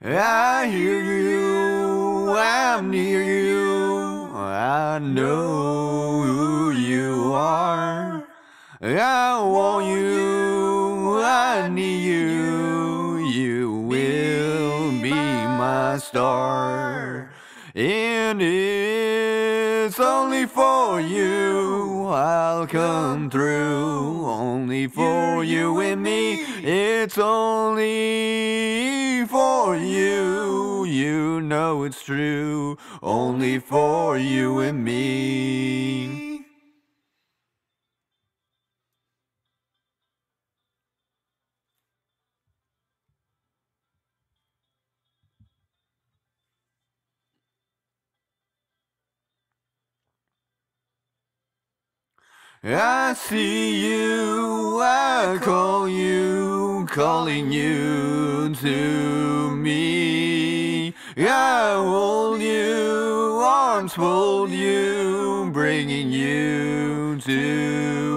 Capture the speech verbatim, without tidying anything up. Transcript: I hear you, I'm near you, I know who you are. I want you, I need you, you will be my star. And it's only for you I'll come through, only for you and me. It's only for you, you know it's true, only for you and me. I see you, I call you, calling you to me. I hold you, arms fold you, bringing you to me.